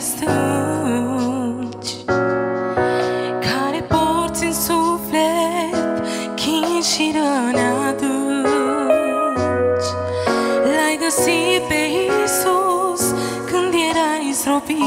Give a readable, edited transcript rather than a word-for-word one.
stânci care porți în suflet chin și răni adânci. L-ai găsit pe Iisus când erai stropit.